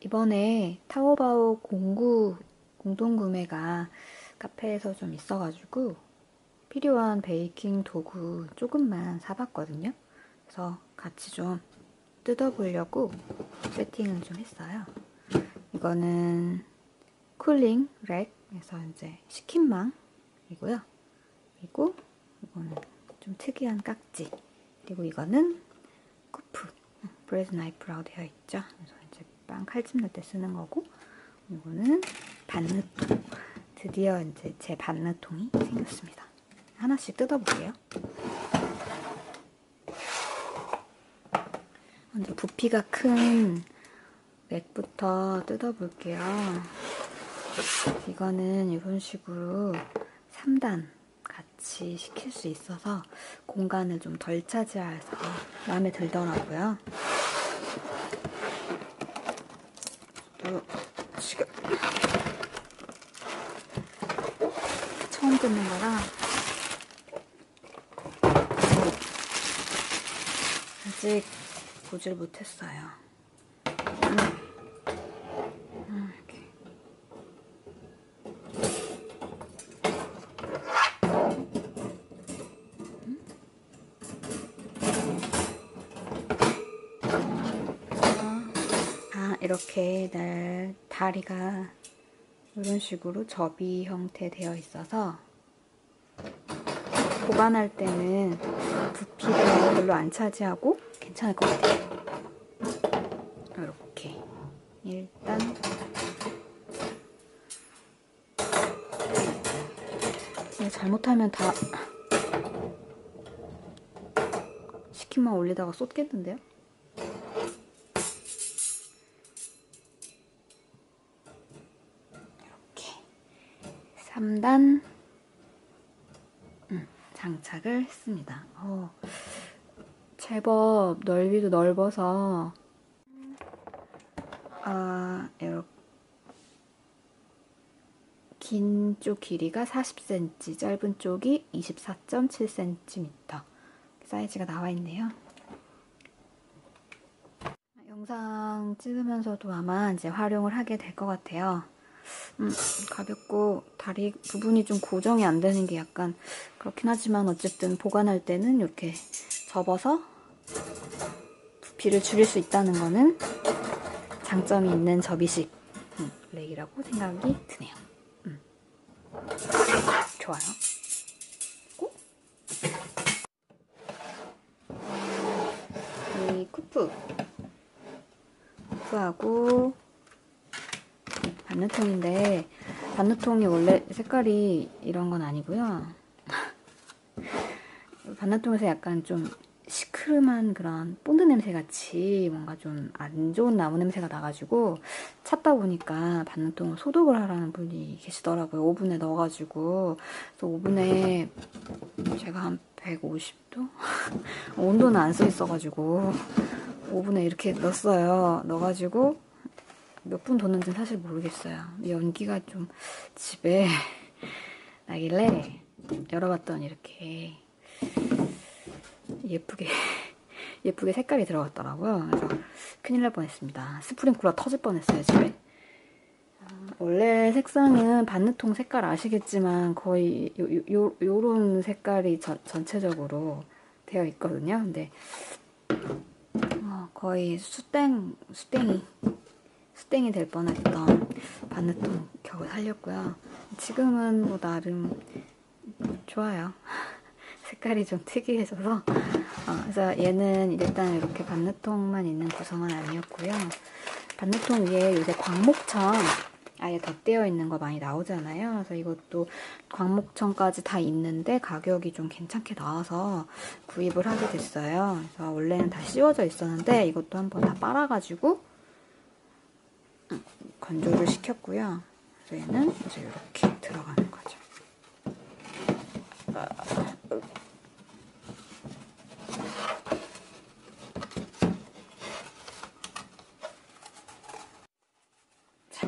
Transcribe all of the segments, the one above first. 이번에 타오바오 공동구매가 카페에서 좀 있어가지고 필요한 베이킹 도구 조금만 사봤거든요. 그래서 같이 좀 뜯어보려고 세팅을 좀 했어요. 이거는 쿨링 랙에서 이제 식힌망이고요. 그리고 이거는 좀 특이한 깍지. 그리고 이거는 쿠프 브레드 나이프라고 되어 있죠. 그래서 이제 빵 칼집 날 때 쓰는 거고, 이거는 반느통. 드디어 이제 제 반느통이 생겼습니다. 하나씩 뜯어볼게요. 먼저 부피가 큰 랙부터 뜯어볼게요. 이거는 이런 식으로 3단 같이 시킬 수 있어서 공간을 좀 덜 차지해서 마음에 들더라고요. 지금 처음 뜯는 거라 아직 보질 못했어요. 이렇게. 이렇게 다리가 이런 식으로 접이 형태 되어 있어서 보관할 때는 부피가 별로 안 차지하고 괜찮을 것 같아요. 이렇게 일단 잘못하면 다 식힌만 올리다가 쏟겠는데요? 이렇게 3단 장착을 했습니다. 제법 넓이도 넓어서 이렇게 긴 쪽 길이가 40cm, 짧은 쪽이 24.7cm 사이즈가 나와 있네요. 영상 찍으면서도 아마 이제 활용을 하게 될 것 같아요. 가볍고 다리 부분이 좀 고정이 안 되는 게 약간 그렇긴 하지만 어쨌든 보관할 때는 이렇게 접어서 부피를 줄일 수 있다는 거는 장점이 있는 접이식 랙이라고 생각이 드네요. 좋아요. 이 쿠프하고 반느통인데, 반느통이 원래 색깔이 이런 건 아니고요. 반느통에서 약간 좀 시크름한 그런 본드 냄새 같이 뭔가 좀 안 좋은 나무 냄새가 나가지고 찾다 보니까 반느통을 소독을 하라는 분이 계시더라고요. 오븐에 넣어가지고. 그래서 오븐에 제가 한 150도? 온도는 안 써 있어가지고 오븐에 이렇게 넣었어요. 넣어가지고 몇 분 뒀는지는 사실 모르겠어요. 연기가 좀 집에 나길래 열어봤더니 이렇게 예쁘게 색깔이 들어갔더라고요. 그래서 큰일 날 뻔했습니다. 스프링클러 터질 뻔했어요, 집에. 원래 색상은 반느통 색깔 아시겠지만 거의 요런 색깔이 전체적으로 되어 있거든요. 근데 거의 수땡이 될 뻔했던 반느통 겨우 살렸고요. 지금은 뭐 나름 좋아요. 색깔이 좀 특이해져서. 그래서 얘는 일단 이렇게 반느통만 있는 구성은 아니었고요. 반느통 위에 요새 광목천 아예 덧대어 있는 거 많이 나오잖아요. 그래서 이것도 광목천까지 다 있는데 가격이 좀 괜찮게 나와서 구입을 하게 됐어요. 그래서 원래는 다 씌워져 있었는데 이것도 한번 다 빨아가지고 건조를 시켰고요. 그래서 얘는 이제 이렇게 들어가는 거죠. 자,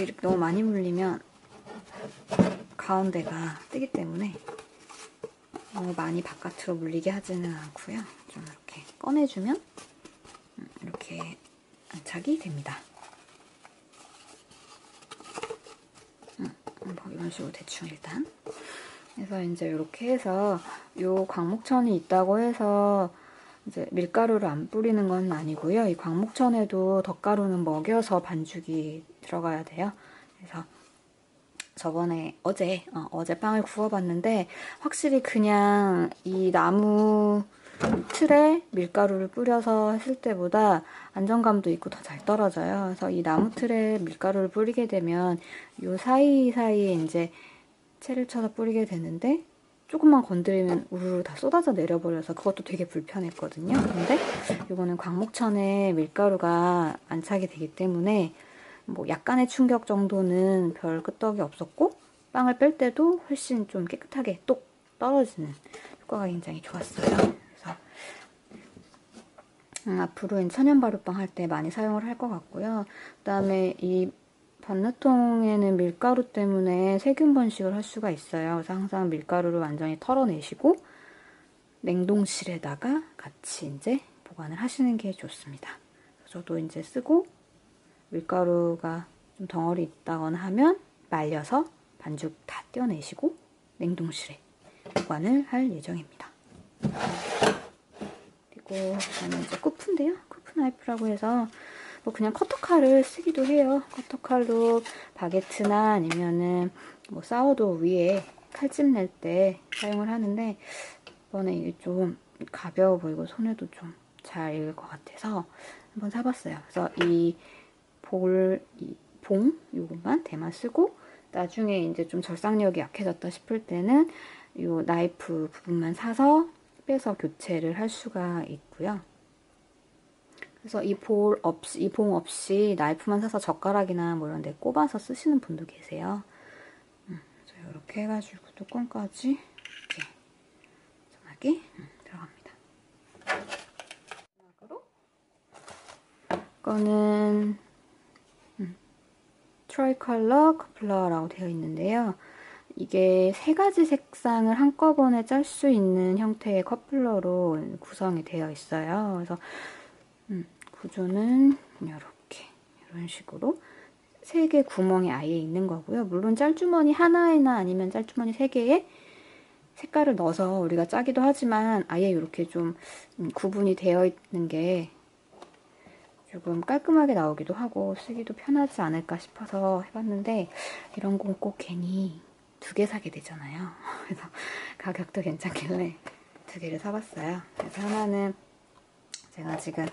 이렇게 너무 많이 물리면 가운데가 뜨기 때문에 너무 많이 바깥으로 물리게 하지는 않고요. 좀 이렇게 꺼내주면 이렇게 안착이 됩니다. 이런 식으로 대충 일단. 그래서 이제 이렇게 해서 요 광목천이 있다고 해서 이제 밀가루를 안 뿌리는 건 아니고요. 이 광목천에도 덧가루는 먹여서 반죽이 들어가야 돼요. 그래서 저번에 어제 빵을 구워봤는데 확실히 그냥 이 나무 틀에 밀가루를 뿌려서 했을 때보다 안정감도 있고 더 잘 떨어져요. 그래서 이 나무 틀에 밀가루를 뿌리게 되면 요 사이사이에 이제 채를 쳐서 뿌리게 되는데 조금만 건드리면 우르르 다 쏟아져 내려버려서 그것도 되게 불편했거든요. 근데 요거는 광목천에 밀가루가 안착이 되기 때문에 뭐 약간의 충격 정도는 별 끄떡이 없었고 빵을 뺄 때도 훨씬 좀 깨끗하게 똑 떨어지는 효과가 굉장히 좋았어요. 앞으로 천연발효빵 할 때 많이 사용을 할 것 같고요. 그 다음에 이 반느통에는 밀가루 때문에 세균 번식을 할 수가 있어요. 그래서 항상 밀가루를 완전히 털어내시고 냉동실에다가 같이 이제 보관을 하시는 게 좋습니다. 저도 이제 쓰고 밀가루가 좀 덩어리 있다거나 하면 말려서 반죽 다 떼어내시고 냉동실에 보관을 할 예정입니다. 저는 이제 쿠프인데요. 쿠프 나이프라고 해서 뭐 그냥 커터칼을 쓰기도 해요. 커터칼로 바게트나 아니면은 뭐 사워도 위에 칼집 낼 때 사용을 하는데 이번에 이게 좀 가벼워 보이고 손에도 좀 잘 익을 것 같아서 한번 사봤어요. 그래서 이 봉 요것만 대만 쓰고 나중에 이제 좀 절삭력이 약해졌다 싶을 때는 요 나이프 부분만 사서 빼서 교체를 할 수가 있고요. 그래서 이 봉 없이 나이프만 사서 젓가락이나 뭐 이런 데 꼽아서 쓰시는 분도 계세요. 그래서 이렇게 해가지고 뚜껑까지 이렇게 전하게 들어갑니다. 마지막으로 이거는 트라이컬러 커플러라고 되어 있는데요. 이게 세 가지 색상을 한꺼번에 짤 수 있는 형태의 커플러로 구성이 되어 있어요. 그래서 구조는 이렇게 이런 식으로 세 개 구멍이 아예 있는 거고요. 물론 짤주머니 하나에나 아니면 짤주머니 세 개에 색깔을 넣어서 우리가 짜기도 하지만 아예 이렇게 좀 구분이 되어 있는 게 조금 깔끔하게 나오기도 하고 쓰기도 편하지 않을까 싶어서 해봤는데 이런 건 꼭 괜히 2개 사게 되잖아요. 그래서 가격도 괜찮길래 2개를 사봤어요. 그래서 하나는 제가 지금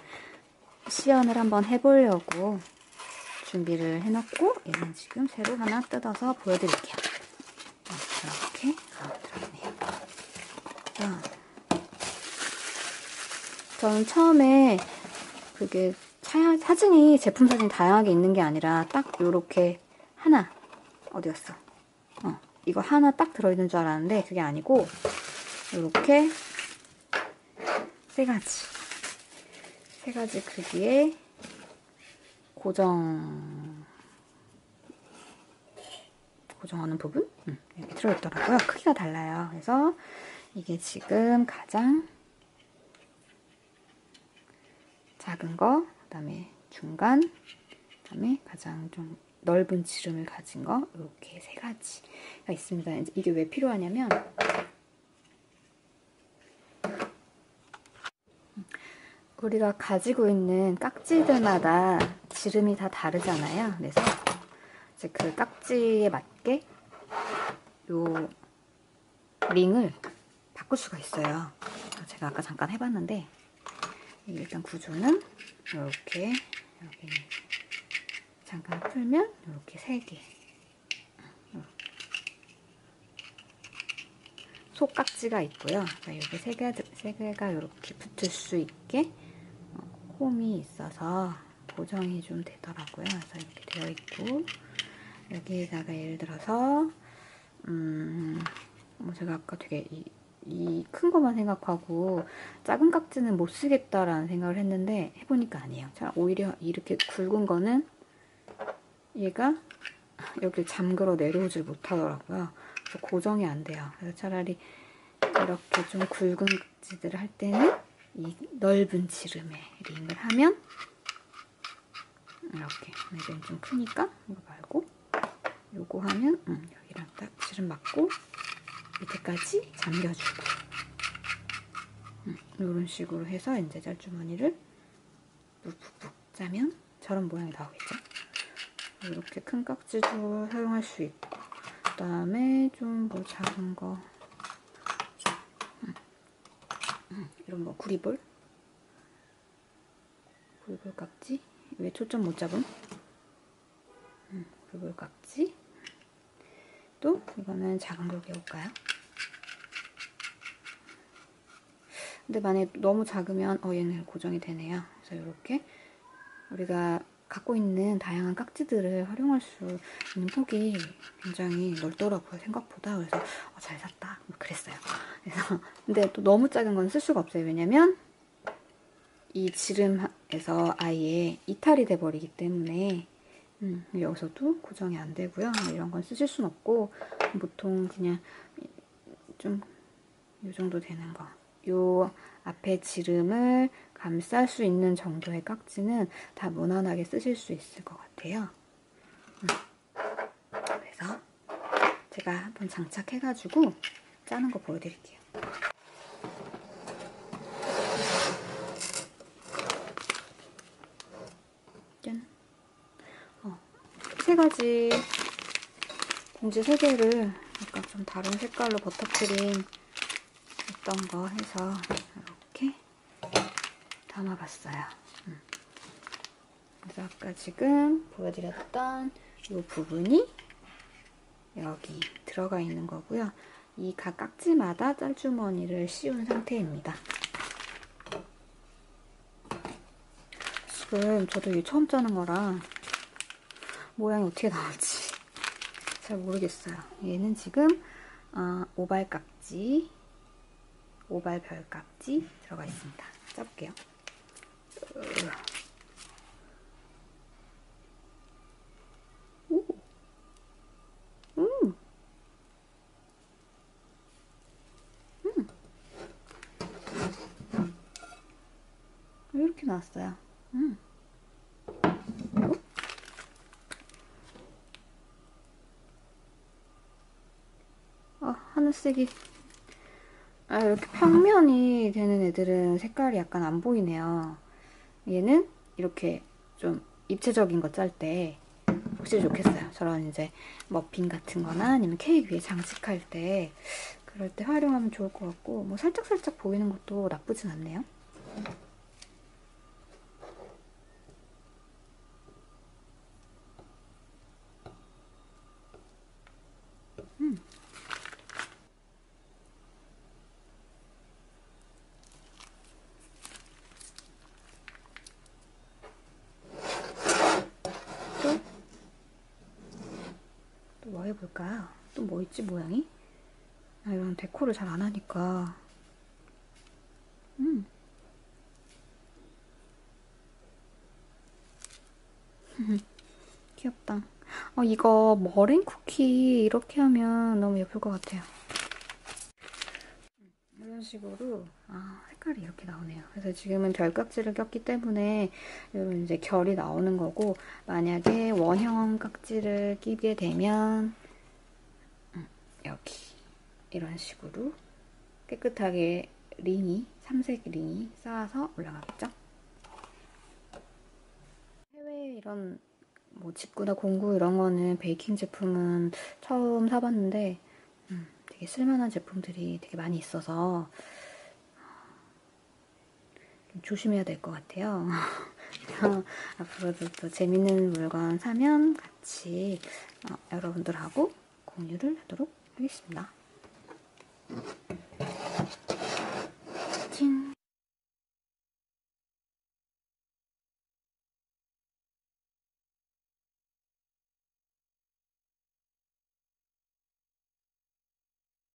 시연을 한번 해보려고 준비를 해놨고 얘는 지금 새로 하나 뜯어서 보여드릴게요. 이렇게 들어있네요. 저는 처음에 그게 사진이 제품 사진 다양하게 있는 게 아니라 딱 요렇게 하나 어디였어? 이거 하나 딱 들어있는 줄 알았는데 그게 아니고 이렇게 세 가지 크기의 고정하는 부분? 여기 들어있더라고요. 크기가 달라요. 그래서 이게 지금 가장 작은 거, 그다음에 중간, 그다음에 가장 좀 넓은 지름을 가진 거 이렇게 세 가지가 있습니다. 이게 왜 필요하냐면 우리가 가지고 있는 깍지들마다 지름이 다 다르잖아요. 그래서 이제 그 깍지에 맞게 요 링을 바꿀 수가 있어요. 제가 아까 잠깐 해봤는데 일단 구조는 이렇게 여기 잠깐 풀면 이렇게 3개 속깍지가 있고요. 여기 3개가 이렇게 붙을 수 있게 홈이 있어서 고정이 좀 되더라고요. 그래서 이렇게 되어 있고 여기에다가 예를 들어서 제가 아까 되게 이 큰 것만 생각하고 작은 깍지는 못 쓰겠다라는 생각을 했는데 해보니까 아니에요. 오히려 이렇게 굵은 거는 얘가 여기 잠그러 내려오질 못하더라고요. 그래서 고정이 안 돼요. 그래서 차라리 이렇게 좀 굵은 깍지들을 할 때는 이 넓은 지름에 링을 하면 이렇게 얘는 좀 크니까 이거 말고 요거 하면 여기랑 딱 지름 맞고 밑에까지 잠겨주고 요런 식으로 해서 이제 짤주머니를 푹푹 짜면 저런 모양이 나오겠죠. 이렇게 큰 깍지도 사용할 수 있고 그 다음에 좀 뭐 작은 거 이런 거 구리볼 깍지 왜 초점 못 잡음? 구리볼 깍지 또 이거는 작은 걸로 해볼까요? 근데 만약에 너무 작으면 얘는 고정이 되네요. 그래서 이렇게 우리가 갖고 있는 다양한 깍지들을 활용할 수 있는 폭이 굉장히 넓더라고요, 생각보다. 그래서 잘 샀다 그랬어요. 그래서 근데 또 너무 작은 건 쓸 수가 없어요. 왜냐면 이 지름에서 아예 이탈이 돼 버리기 때문에 여기서도 고정이 안 되고요. 이런 건 쓰실 순 없고 보통 그냥 좀 이 정도 되는 거, 요 앞에 지름을 감쌀 수 있는 정도의 깍지는 다 무난하게 쓰실 수 있을 것 같아요. 그래서 제가 한번 장착해가지고 짜는 거 보여드릴게요. 짠! 세 가지 봉지 세 개를 약간 좀 다른 색깔로 버터크림 했던 거 해서 이렇게 담아봤어요. 그래서 아까 지금 보여드렸던 이 부분이 여기 들어가 있는 거고요. 이 각 깍지마다 짤주머니를 씌운 상태입니다. 지금 저도 이게 처음 짜는 거라 모양이 어떻게 나올지 잘 모르겠어요. 얘는 지금 오발 깍지, 오발 별 깍지 들어가 있습니다. 짜볼게요. 오. 이렇게 나왔어요. 하늘색이 이렇게 평면이 되는 애들은 색깔이 약간 안 보이네요. 얘는 이렇게 좀 입체적인 거 짤 때 혹시 좋겠어요. 저런 이제 머핀 같은 거나 아니면 케이크 위에 장식할 때 그럴 때 활용하면 좋을 것 같고 뭐 살짝살짝 보이는 것도 나쁘진 않네요. 해볼까요? 또 뭐 있지 모양이? 이런 데코를 잘 안 하니까 귀엽다. 이거 머랭 쿠키 이렇게 하면 너무 예쁠 것 같아요. 이런 식으로 색깔이 이렇게 나오네요. 그래서 지금은 별깍지를 꼈기 때문에 이런 이제 결이 나오는 거고 만약에 원형 깍지를 끼게 되면 여기 이런 식으로 깨끗하게 링이 삼색 링이 쌓아서 올라가겠죠. 해외 이런 뭐 직구나 공구 이런 거는 베이킹 제품은 처음 사봤는데 되게 쓸만한 제품들이 되게 많이 있어서 좀 조심해야 될 것 같아요. 앞으로도 또 재밌는 물건 사면 같이 여러분들하고 공유를 하도록 하겠습니다.